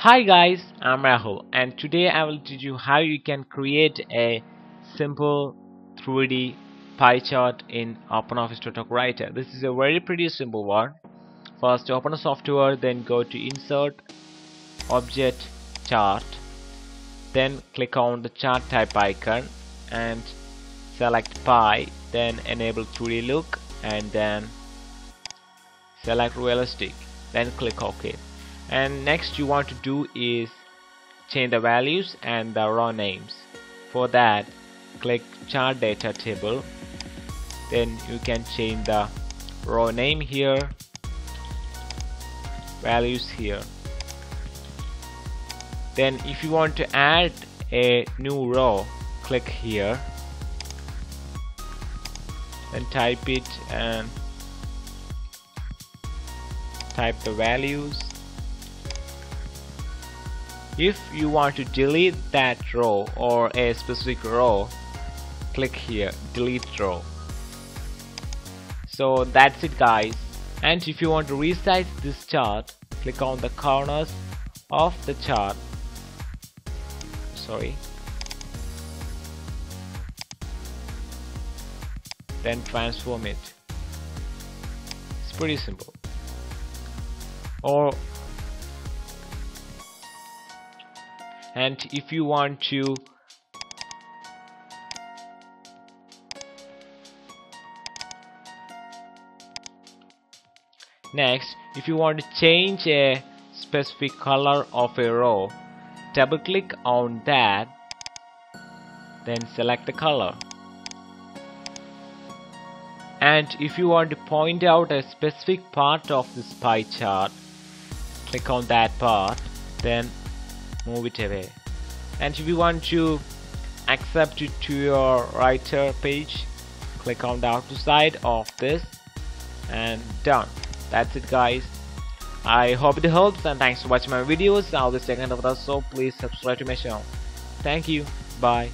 Hi guys, I'm Rahul, and today I will teach you how you can create a simple 3D pie chart in OpenOffice.org Writer. This is a very pretty simple one. First open a software, then go to Insert, Object, Chart, then click on the chart type icon and select pie, then enable 3D look and then select realistic, then click OK. And next you want to do is change the values and the raw names. For that, click chart data table, then you can change the raw name here, values here. Then if you want to add a new row, click here and type it and type the values. If you want to delete that row or a specific row, click here, delete row. So that's it guys. And if you want to resize this chart, click on the corners of the chart. Then transform it. It's pretty simple. And if you want to change a specific color of a row, double click on that, then select the color. And if you want to point out a specific part of this pie chart, click on that part, then move it away. And if you want to accept it to your writer page, click on the outer side of this and done. That's it guys. I hope it helps, and thanks for watching my videos. Now this second of that, so please subscribe to my channel. Thank you. Bye.